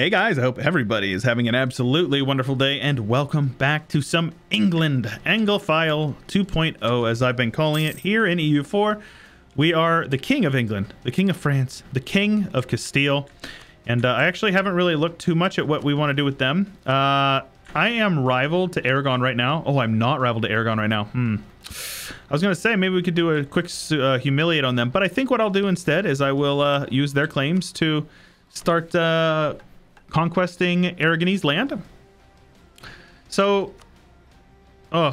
Hey guys, I hope everybody is having an absolutely wonderful day, and welcome back to some England, Anglophile 2.0, as I've been calling it, here in EU4. We are the King of England, the King of France, the King of Castile, and I actually haven't really looked too much at what we want to do with them. I am rival to Aragon right now. Oh, I'm not rival to Aragon right now. I was going to say maybe we could do a quick humiliate on them, but I think what I'll do instead is I will use their claims to start... conquesting Aragonese land. So, oh,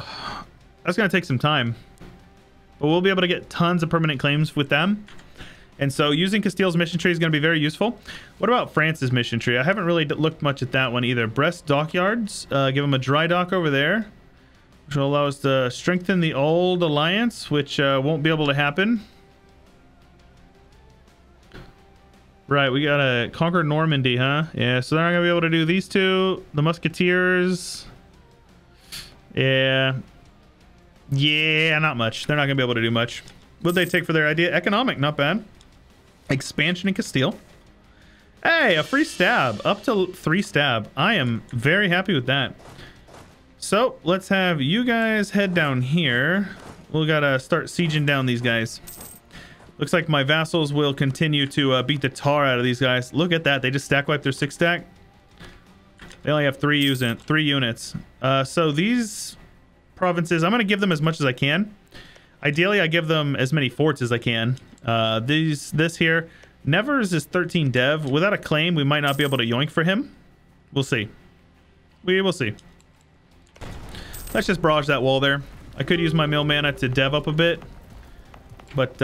that's going to take some time, but we'll be able to get tons of permanent claims with them. And so using Castile's mission tree is going to be very useful. What about France's mission tree? I haven't really looked much at that one either. Brest dockyards, give them a dry dock over there, which will allow us to strengthen the old alliance, which won't be able to happen. Right, we gotta conquer Normandy, huh? Yeah, so they're not gonna be able to do these two. The Musketeers. Yeah. Yeah, not much. They're not gonna be able to do much. What'd they take for their idea? Economic, not bad. Expansion in Castile. Hey, a free stab. Up to 3 stab. I am very happy with that. So, let's have you guys head down here. We'll gotta start sieging down these guys. Looks like my vassals will continue to beat the tar out of these guys. Look at that. They just stack wiped their 6 stack. They only have 3 units. So these provinces, I'm going to give them as much as I can. Ideally, I give them as many forts as I can. This here. Nevers is 13 dev. Without a claim, we might not be able to yoink for him. We'll see. We will see. Let's just barrage that wall there. I could use my mill mana to dev up a bit. But,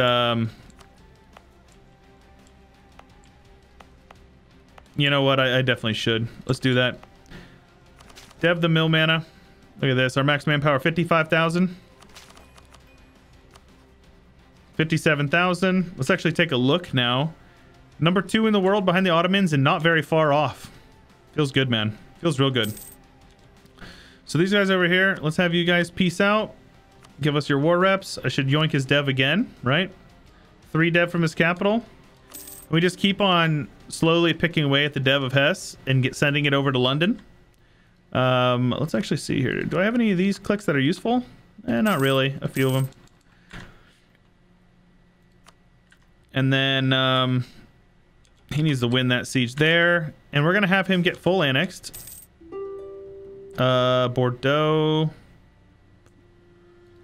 you know what? I definitely should. Let's do that. Dev the mill mana. Look at this. Our max manpower, 55,000. 57,000. Let's actually take a look now. Number 2 in the world behind the Ottomans and not very far off. Feels good, man. Feels real good. So these guys over here, let's have you guys peace out. Give us your war reps. I should yoink his dev again, right? 3 dev from his capital. We just keep on slowly picking away at the dev of Hesse and sending it over to London. Let's actually see here. Do I have any of these clicks that are useful? Not really. A few of them. And then he needs to win that siege there. And we're going to have him get full annexed. Bordeaux...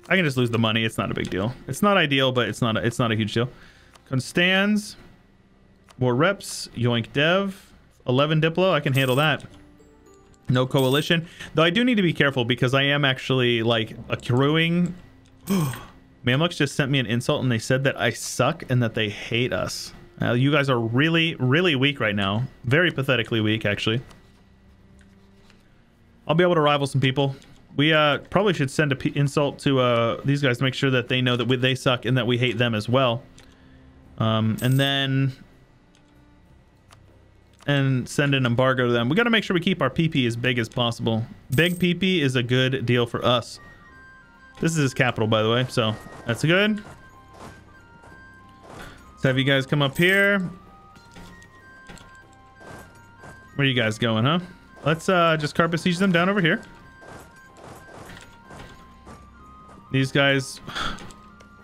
I can just lose the money. It's not a big deal. It's not ideal, but it's not a huge deal. Constans, more reps, yoink dev, 11 diplo. I can handle that. No coalition, though. I do need to be careful because I am actually like accruing. Mamluks just sent me an insult and they said that I suck and that they hate us. You guys are really, really weak right now. Very pathetically weak, actually. I'll be able to rival some people. We probably should send an insult to these guys to make sure that they know that they suck and that we hate them as well. And send an embargo to them. We got to make sure we keep our PP as big as possible. Big PP is a good deal for us. This is his capital, by the way, so that's good. Let's have you guys come up here. Where are you guys going, huh? Let's just carpet siege them down over here. These guys,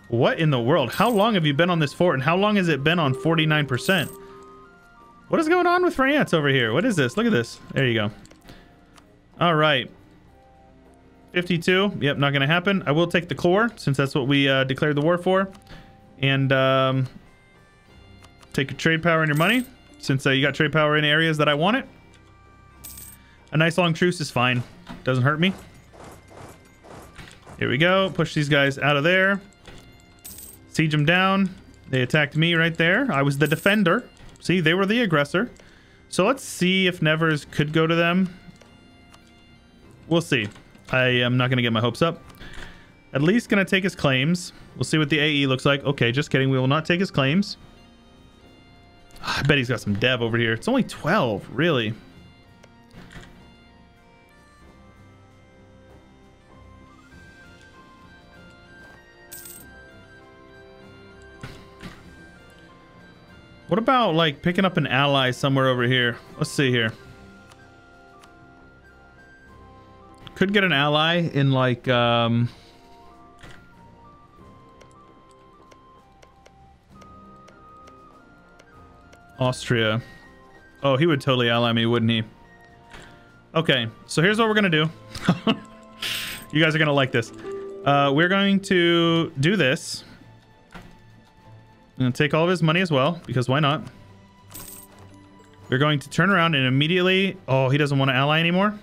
what in the world? How long have you been on this fort, and how long has it been on 49%? What is going on with France over here? What is this? Look at this. There you go. All right. 52. Yep, not going to happen. I will take the core, since that's what we declared the war for. And take your trade power and your money, since you got trade power in areas that I want it. A nice long truce is fine. Doesn't hurt me. Here we go. Push these guys out of there. Siege them down. They attacked me right there. I was the defender. See, they were the aggressor. So let's see if Nevers could go to them. We'll see. I am not going to get my hopes up. At least going to take his claims. We'll see what the AE looks like. Okay, just kidding. We will not take his claims. I bet he's got some dev over here. It's only 12, really. What about, like, picking up an ally somewhere over here? Let's see here. Could get an ally in, like, Austria. Oh, he would totally ally me, wouldn't he? Okay, so here's what we're gonna do. You guys are gonna like this. We're going to do this. I'm gonna take all of his money as well, because why not? We're going to turn around and immediately... Oh, he doesn't want to ally anymore?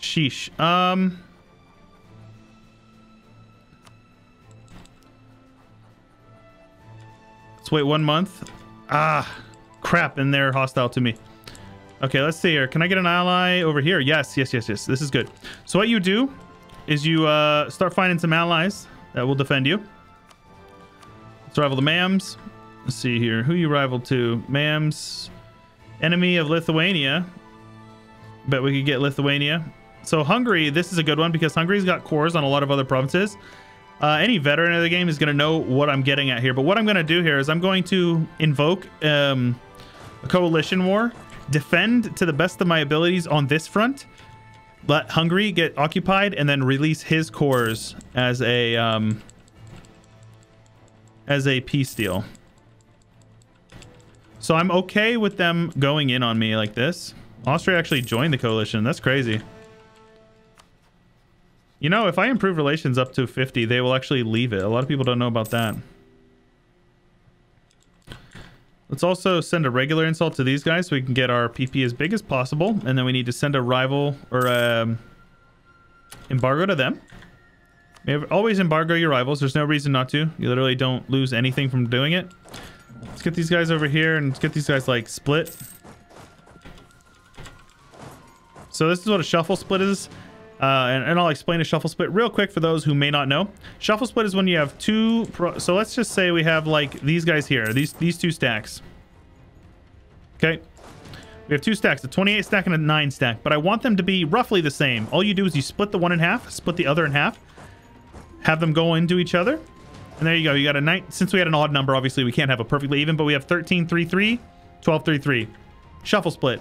Sheesh. Let's wait 1 month. Ah, crap, and they're hostile to me. Okay, let's see here. Can I get an ally over here? Yes, yes, yes, yes. This is good. So what you do is you start finding some allies that will defend you. Let's rival the MAMs. Let's see here. Who you rival to? MAMs. Enemy of Lithuania. Bet we could get Lithuania. So Hungary, this is a good one because Hungary's got cores on a lot of other provinces. Any veteran of the game is going to know what I'm getting at here. But what I'm going to do here is I'm going to invoke a coalition war. Defend to the best of my abilities on this front. Let Hungary get occupied and then release his cores as a peace deal. So I'm okay with them going in on me like this. Austria actually joined the coalition. That's crazy. You know, if I improve relations up to 50, they will actually leave it. A lot of people don't know about that. Let's also send a regular insult to these guys so we can get our PP as big as possible. And then we need to send a rival or embargo to them. Always embargo your rivals. There's no reason not to. You literally don't lose anything from doing it. Let's get these guys over here and let's get these guys like split. So this is what a shuffle split is. And I'll explain a shuffle split real quick for those who may not know. Shuffle split is when you have two... So let's just say we have like these guys here. These two stacks. Okay. We have two stacks. A 28 stack and a 9 stack. But I want them to be roughly the same. All you do is you split the one in half. Split the other in half. Have them go into each other. And there you go. You got a 9... Since we had an odd number, obviously we can't have a perfectly even. But we have 13, 3, 3, 12, 3, 3. Shuffle split.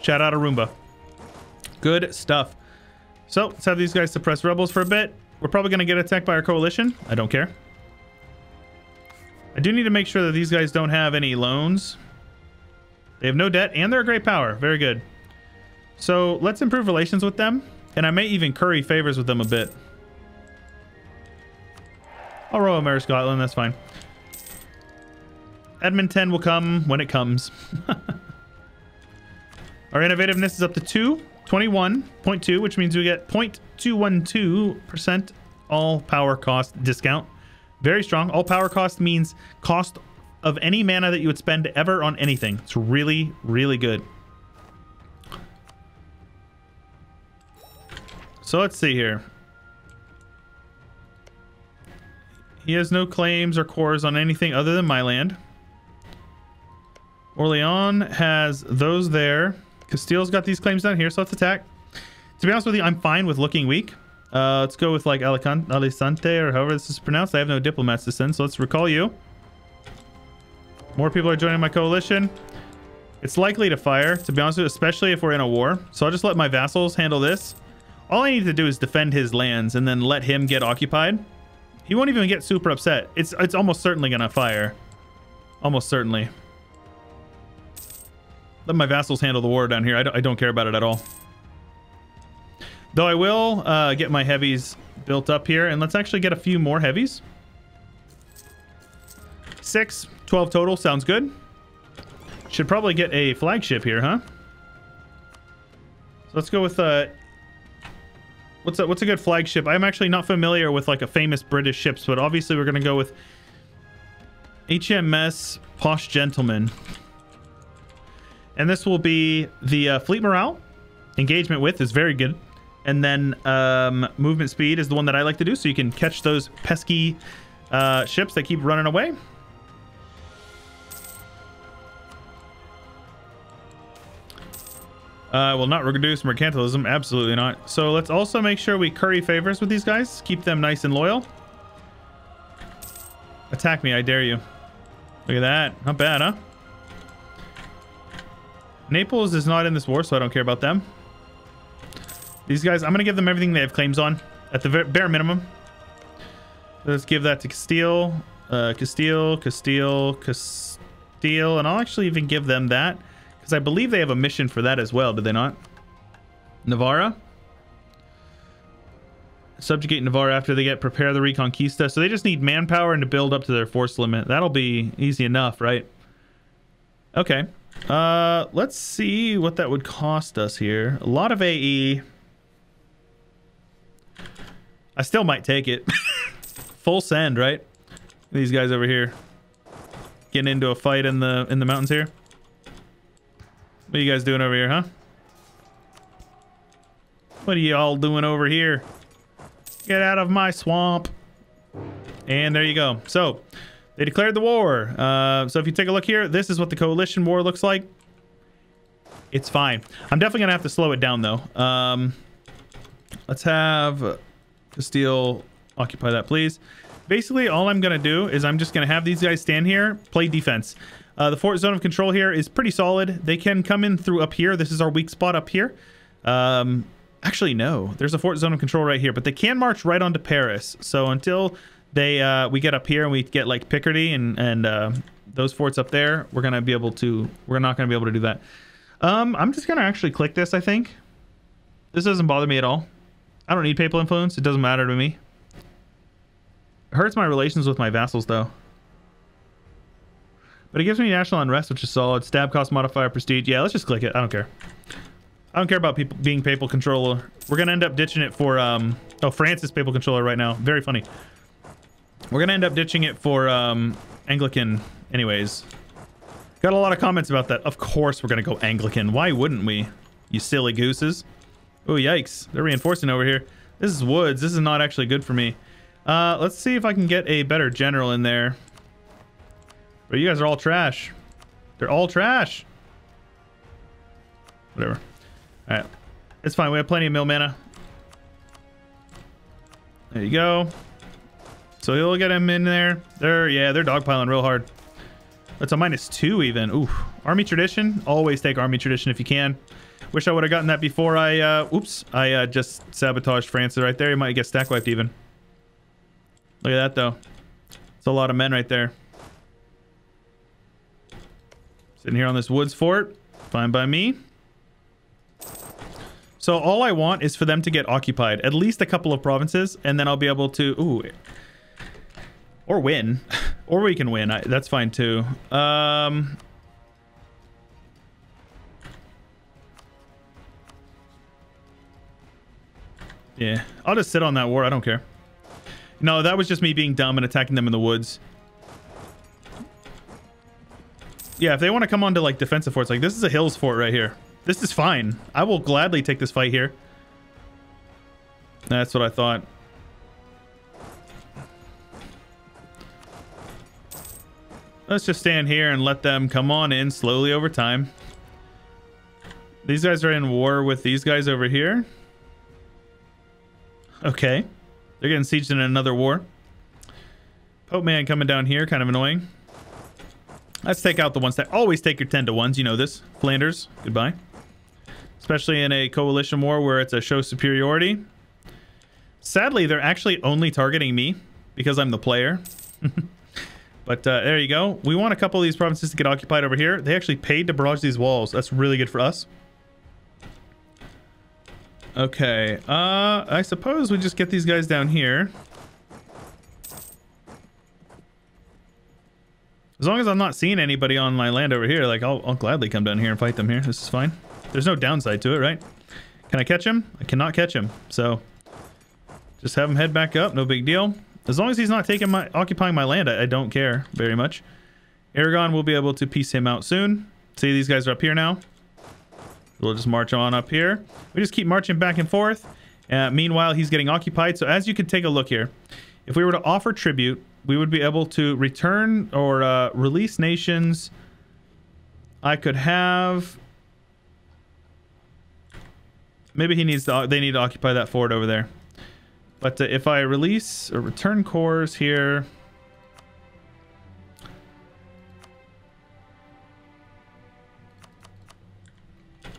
Shout out to Roomba. Good stuff. So, let's have these guys suppress rebels for a bit. We're probably going to get attacked by our coalition. I don't care. I do need to make sure that these guys don't have any loans. They have no debt, and they're a great power. Very good. So, let's improve relations with them. And I may even curry favors with them a bit. I'll roll Mare Scotland. That's fine. Edmund 10 will come when it comes. Our innovativeness is up to 2. 21.2, which means we get 0.212% all power cost discount. Very strong. All power cost means cost of any mana that you would spend ever on anything. It's really, really good. So let's see here. He has no claims or cores on anything other than my land. Orléans has those there. Castile's got these claims down here, so let's attack. To be honest with you, I'm fine with looking weak. Let's go with like Alicante or however this is pronounced. I have no diplomats to send, so let's recall you. More people are joining my coalition. It's likely to fire, to be honest with you, especially if we're in a war. So I'll just let my vassals handle this. All I need to do is defend his lands and then let him get occupied. He won't even get super upset. It's almost certainly going to fire. Almost certainly. Let my vassals handle the war down here. I don't care about it at all. Though I will get my heavies built up here. And let's actually get a few more heavies. 6, 12 total. Sounds good. Should probably get a flagship here, huh? So let's go with... what's a good flagship? I'm actually not familiar with like a famous British ships. But obviously we're going to go with HMS Posh Gentleman. And this will be the fleet morale. Engagement width is very good. And then movement speed is the one that I like to do. So you can catch those pesky ships that keep running away. Will not reduce mercantilism. Absolutely not. So let's also make sure we curry favors with these guys. Keep them nice and loyal. Attack me, I dare you. Look at that. Not bad, huh? Naples is not in this war, so I don't care about them. These guys, I'm going to give them everything they have claims on at the bare minimum. Let's give that to Castile. Castile. And I'll actually even give them that because I believe they have a mission for that as well. Do they not? Navarra. Subjugate Navarra after they get prepare the Reconquista. So they just need manpower and to build up to their force limit. That'll be easy enough, right? Okay. Let's see what that would cost us here. A lot of AE. I still might take it. Full send, right? These guys over here getting into a fight in the mountains here. What are you guys doing over here, huh? What are you all doing over here? Get out of my swamp. And there you go. So they declared the war. So if you take a look here, this is what the coalition war looks like. It's fine. I'm definitely gonna have to slow it down though. Let's have Castile occupy that, please. Basically all I'm gonna do is I'm just gonna have these guys stand here, play defense. The fort zone of control here is pretty solid. They can come in through up here. This is our weak spot up here. Actually, no. There's a fort zone of control right here, but they can march right onto Paris. So until they we get up here and we get like Picardy and those forts up there, we're gonna be able to. We're not gonna be able to do that. I'm just gonna actually click this. I think this doesn't bother me at all. I don't need papal influence. It doesn't matter to me. It hurts my relations with my vassals though. But it gives me national unrest, which is solid. Stab cost modifier, prestige. Yeah, let's just click it. I don't care. I don't care about people being papal controller. We're gonna end up ditching it for oh, France is papal controller right now. Very funny. We're gonna end up ditching it for Anglican anyways. Got a lot of comments about that. Of course we're gonna go Anglican. Why wouldn't we? You silly gooses. Oh yikes, they're reinforcing over here. This is woods. This is not actually good for me. Let's see if I can get a better general in there. But you guys are all trash. They're all trash. Whatever. All right, it's fine. We have plenty of mill mana. There you go. So you'll get him in there. They're, yeah, they're dogpiling real hard. That's a -2 even. Ooh, army tradition. Always take army tradition if you can. Wish I would have gotten that before I, oops, I just sabotaged France right there. You might get stack wiped even. Look at that though. It's a lot of men right there. Sitting here on this woods fort. Fine by me. So all I want is for them to get occupied, at least a couple of provinces, and then I'll be able to, ooh, or win, or we can win. That's fine too. Yeah, I'll just sit on that war. I don't care. No, that was just me being dumb and attacking them in the woods. Yeah, if they want to come onto like defensive forts, like this is a hills fort right here. This is fine. I will gladly take this fight here. That's what I thought. Let's just stand here and let them come on in slowly over time. These guys are in war with these guys over here. Okay. They're getting sieged in another war. Pope man coming down here. Kind of annoying. Let's take out the ones that always take your 10-to-1s. You know this. Flanders. Goodbye. Especially in a coalition war where it's a show superiority. Sadly, they're actually only targeting me because I'm the player. But there you go. We want a couple of these provinces to get occupied over here. They actually paid to barrage these walls. That's really good for us. Okay. I suppose we just get these guys down here. As long as I'm not seeing anybody on my land over here, like I'll gladly come down here and fight them here. This is fine. There's no downside to it, right? Can I catch him? I cannot catch him. So just have him head back up. No big deal. As long as he's not taking my occupying my land, I don't care very much. Aragon will be able to piece him out soon. See, these guys are up here now. We'll just march on up here. We just keep marching back and forth. Meanwhile, he's getting occupied. So as you can take a look here, if we were to offer tribute, we would be able to return or release nations. I could have. Maybe he needs to. They need to occupy that fort over there. But if I release or return cores here,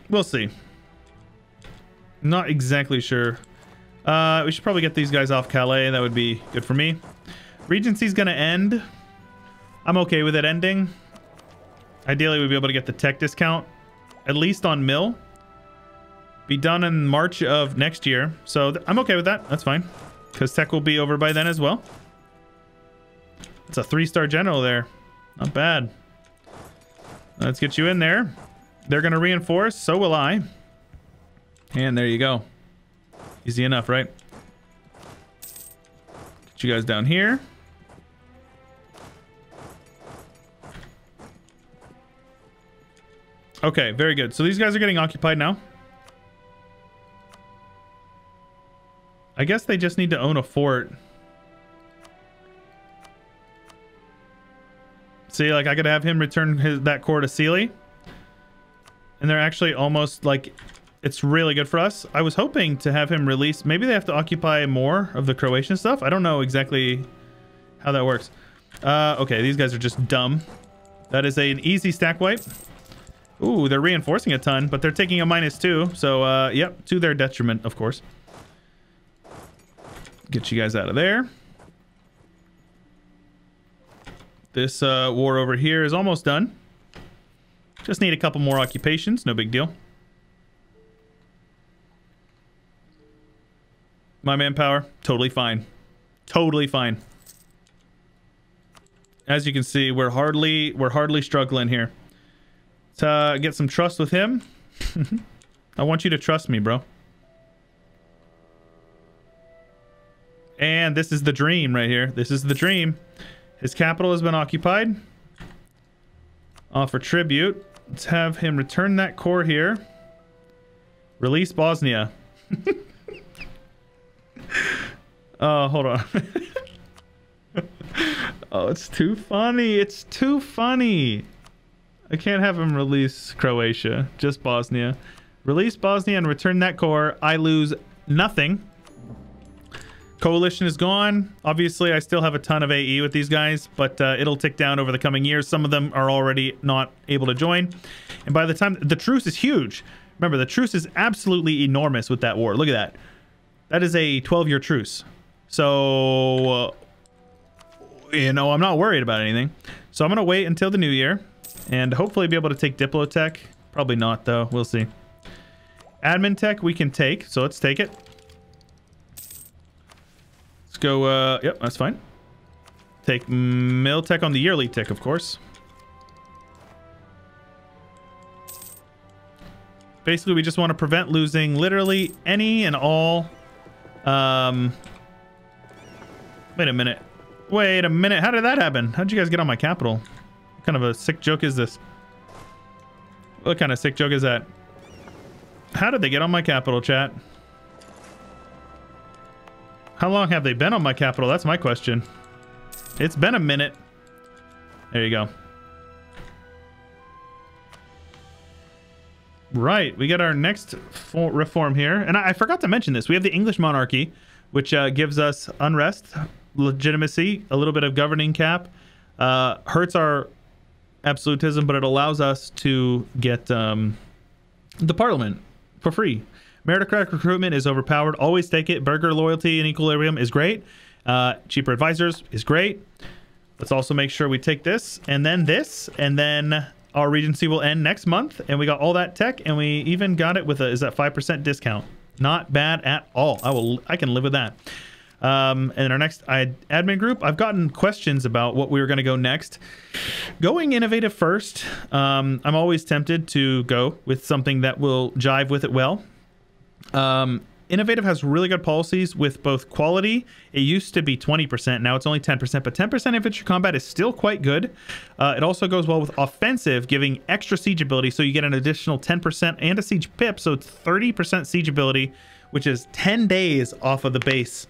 we'll see. Not exactly sure. We should probably get these guys off Calais. That would be good for me. Regency's gonna end. I'm okay with it ending. Ideally, we'd be able to get the tech discount, at least on mill. Be done in March of next year. So I'm okay with that. That's fine. Because tech will be over by then as well. It's a 3-star general there. Not bad. Let's get you in there. They're going to reinforce. So will I. And there you go. Easy enough, right? Get you guys down here. Okay, very good. So these guys are getting occupied now. I guess they just need to own a fort. See, like I could have him return that core to Sealy. And they're actually almost like, it's really good for us. I was hoping to have him release. Maybe they have to occupy more of the Croatian stuff. I don't know exactly how that works. Okay, these guys are just dumb. That is an easy stack wipe. Ooh, they're reinforcing a ton, but they're taking a -2. So, yep, to their detriment, of course. Get you guys out of there. This war over here is almost done. Just need a couple more occupations. No big deal. My manpower, totally fine. Totally fine. As you can see, we're hardly struggling here. To get some trust with him. I want you to trust me, bro. And this is the dream right here. This is the dream. His capital has been occupied. Offer tribute. Let's have him return that core here. Release Bosnia. Hold on. Oh, it's too funny. It's too funny. I can't have him release Croatia, just Bosnia. Release Bosnia and return that core. I lose nothing. Coalition is gone. Obviously, I still have a ton of AE with these guys, but it'll tick down over the coming years. Some of them are already not able to join. And by the time... The truce is huge. Remember, the truce is absolutely enormous with that war. Look at that. That is a 12-year truce. So, you know, I'm not worried about anything. So I'm going to wait until the new year. And hopefully be able to take Diplotech. Probably not, though. We'll see. Admin tech we can take, so let's take it. Let's go, yep, that's fine. Take mill tech on the yearly tick, of course. Basically, we just want to prevent losing literally any and all... Wait a minute. Wait a minute. How did that happen? How'd you guys get on my capital? What kind of a sick joke is this? What kind of sick joke is that? How did they get on my capital, chat? How long have they been on my capital? That's my question. It's been a minute. There you go. Right, we got our next reform here. And I forgot to mention this. We have the English monarchy, which gives us unrest, legitimacy, a little bit of governing cap. Hurts our... absolutism, but it allows us to get the parliament for free. Meritocratic recruitment is overpowered. Always take it. Burger loyalty and equilibrium is great. Cheaper advisors is great. Let's also make sure we take this, and then our regency will end next month. And we got all that tech, and we even got it with a, is that 5% discount? Not bad at all. I can live with that. And in our next admin group, I've gotten questions about what we were going to go next. Going innovative first. I'm always tempted to go with something that will jive with it well. Innovative has really good policies with both quality. It used to be 20%. Now it's only 10%, but 10% infantry combat is still quite good. It also goes well with offensive, giving extra siege ability. So you get an additional 10% and a siege pip. So it's 30% siege ability, which is 10 days off of the base.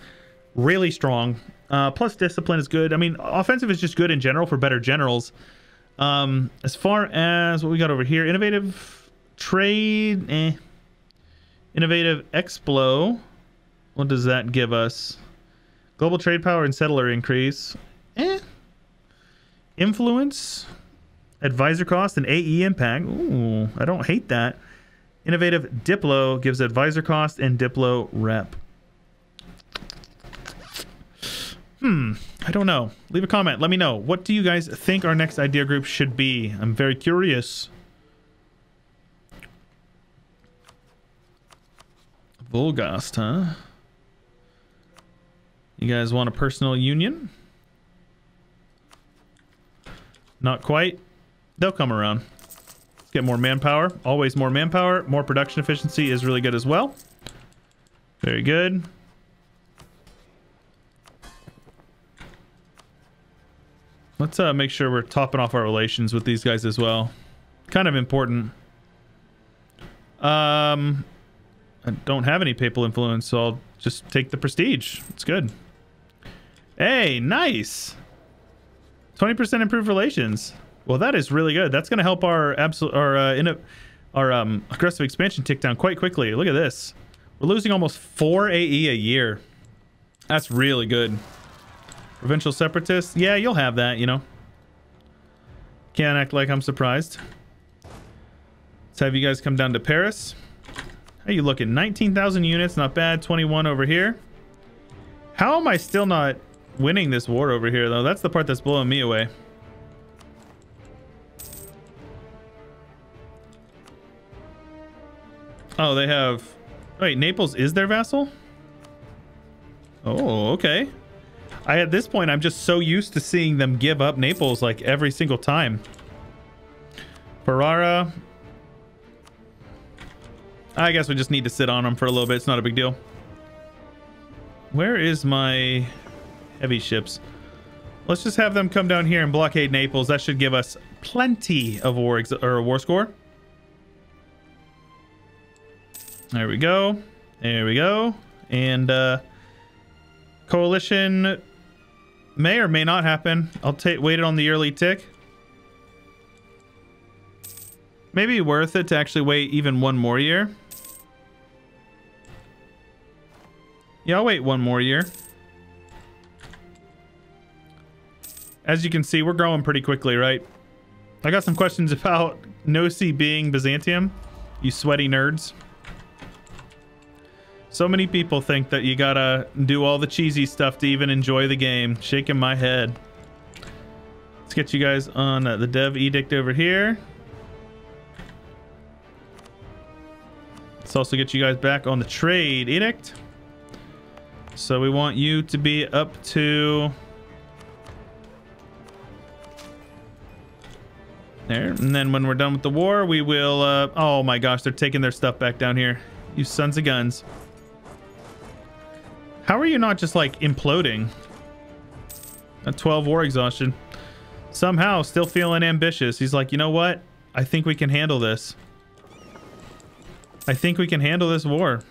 Really strong. Plus discipline is good. I mean, offensive is just good in general for better generals. As far as what we got over here, innovative trade, innovative explo. What does that give us? Global trade power and settler increase. Influence, advisor cost, and AE impact. Ooh, I don't hate that. Innovative Diplo gives advisor cost and Diplo rep. I don't know. Leave a comment. Let me know. What do you guys think our next idea group should be? I'm very curious. Volgast, huh? You guys want a personal union? Not quite. They'll come around. Let's get more manpower. Always more manpower. More production efficiency is really good as well. Very good. Let's make sure we're topping off our relations with these guys as well. Kind of important. I don't have any papal influence, so I'll just take the prestige. It's good. Hey, nice. 20% improved relations. Well, that is really good. That's going to help our aggressive expansion tick down quite quickly. Look at this. We're losing almost 4 AE a year. That's really good. Provincial separatists. Yeah, you'll have that, you know. Can't act like I'm surprised. Let's have you guys come down to Paris. How you looking? 19,000 units. Not bad. 21 over here. How am I still not winning this war over here, though? That's the part that's blowing me away. Oh, they have... Wait, Naples is their vassal? Oh, okay. At this point, I'm just so used to seeing them give up Naples like every single time. Ferrara. I guess we just need to sit on them for a little bit. It's not a big deal. Where is my heavy ships? Let's just have them come down here and blockade Naples. That should give us plenty of war score. There we go. There we go. And coalition may or may not happen. I'll wait on the early tick. Maybe worth it to actually wait even one more year. Yeah, I'll wait one more year. As you can see, we're growing pretty quickly, right? I got some questions about Nosy being Byzantium. You sweaty nerds. So many people think that you gotta do all the cheesy stuff to even enjoy the game. Shaking my head. Let's get you guys on the dev edict over here. Let's also get you guys back on the trade edict. So we want you to be up to there, and then when we're done with the war, we will oh my gosh, they're taking their stuff back down here. You sons of guns. How are you not just like imploding? A 12 war exhaustion. Somehow still feeling ambitious. He's like, you know what? I think we can handle this. I think we can handle this war.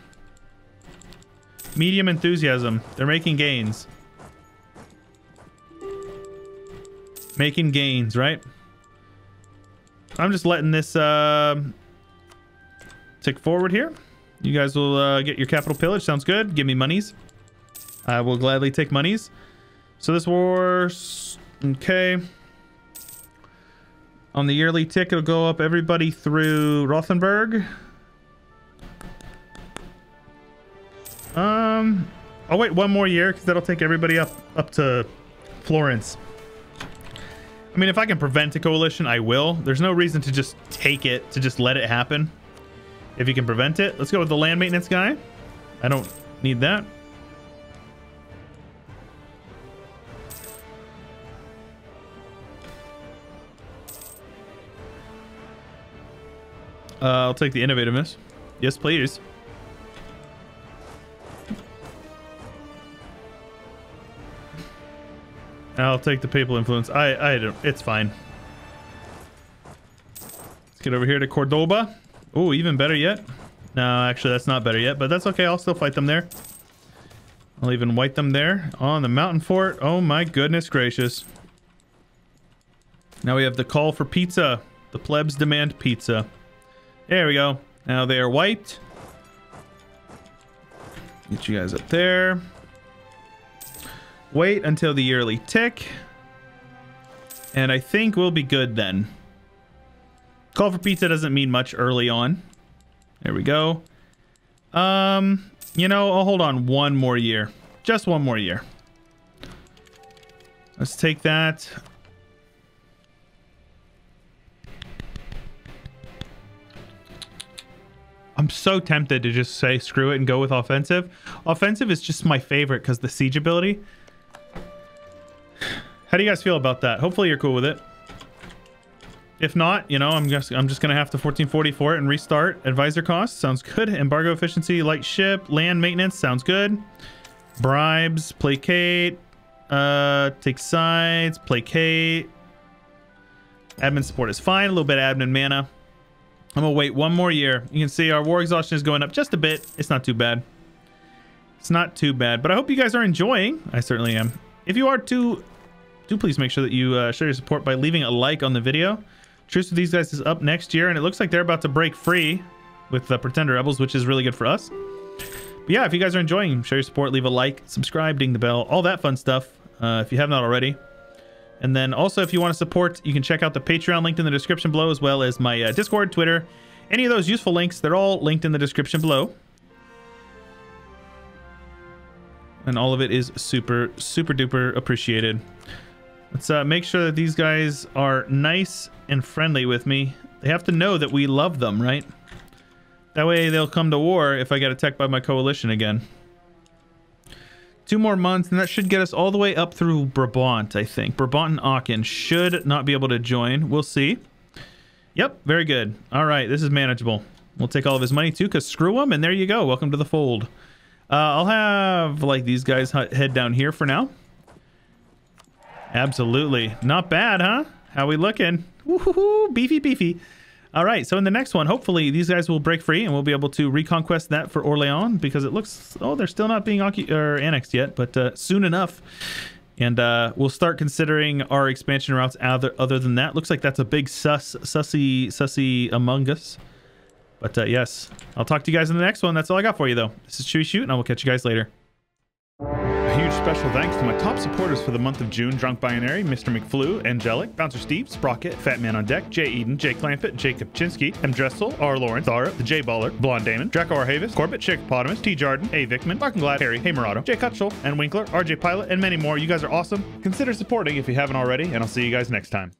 Medium enthusiasm. They're making gains. Making gains, right? I'm just letting this tick forward here. You guys will get your capital pillage. Sounds good. Give me monies. I will gladly take monies. So this war... Okay. On the yearly tick, it'll go up everybody through Rothenburg. I'll wait one more year because that'll take everybody up to Florence. I mean, if I can prevent a coalition, I will. There's no reason to just take it, to just let it happen. If you can prevent it. Let's go with the land maintenance guy. I don't need that. I'll take the innovativeness. Yes, please. I'll take the papal influence. I don't. It's fine. Let's get over here to Cordoba. Oh, even better yet. No, actually, that's not better yet, but that's okay. I'll still fight them there. I'll even white them there on the mountain fort. Oh my goodness gracious. Now we have the call for pizza. The plebs demand pizza. There we go. Now they are wiped. Get you guys up there. Wait until the yearly tick. And I think we'll be good then. Call for pizza doesn't mean much early on. There we go. You know, I'll hold on one more year. Just one more year. Let's take that. I'm so tempted to just say screw it and go with offensive. Offensive is just my favorite because the siege ability. How do you guys feel about that? Hopefully you're cool with it. If not, you know, I'm just gonna have to 1440 for it and restart. Advisor costs sounds good. Embargo efficiency, light ship, land maintenance sounds good. Bribes, placate, take sides, placate. Admin support is fine. A little bit of admin mana. I'm gonna wait one more year. You can see our war exhaustion is going up just a bit. It's not too bad. It's not too bad. But I hope you guys are enjoying. I certainly am. If you are too, do please make sure that you show your support by leaving a like on the video. Truce with these guys is up next year, and it looks like they're about to break free with the Pretender Rebels, which is really good for us. But yeah, if you guys are enjoying, show your support, leave a like, subscribe, ding the bell, all that fun stuff if you have not already. And then also, if you want to support, you can check out the Patreon linked in the description below, as well as my Discord, Twitter, any of those useful links. They're all linked in the description below. And all of it is super, super duper appreciated. Let's make sure that these guys are nice and friendly with me. They have to know that we love them, right? That way they'll come to war if I get attacked by my coalition again. 2 more months, and that should get us all the way up through Brabant, I think. Brabant and Aachen should not be able to join. We'll see. Yep, very good. All right, this is manageable. We'll take all of his money, too, because screw him, and there you go. Welcome to the fold. I'll have, like, these guys head down here for now. Absolutely. Not bad, huh? How we looking? Woohoo! Beefy, beefy. All right, so in the next one, hopefully these guys will break free and we'll be able to reconquest that for Orléans, because it looks... Oh, they're still not being annexed yet, but soon enough. And we'll start considering our expansion routes other than that. Looks like that's a big sussy among us. But yes, I'll talk to you guys in the next one. That's all I got for you, though. This is Chewyshoot, and I will catch you guys later. A huge special thanks to my top supporters for the month of June: Drunk Binary, Mr. McFlew, Angelic, Bouncer Steve, Sprocket, Fat Man on Deck, Jay Eden, Jay Clampett, Jacob Chinsky, M. Dressel, R. Lawrence, Zara, The J Baller, Blonde Damon, Draco R. Havis, Corbett, Shakpotamus, T. Jarden, A. Vickman, Barkenglad, Harry, Hey Murado, Jay Cutchell, and Winkler, RJ Pilot, and many more. You guys are awesome. Consider supporting if you haven't already, and I'll see you guys next time.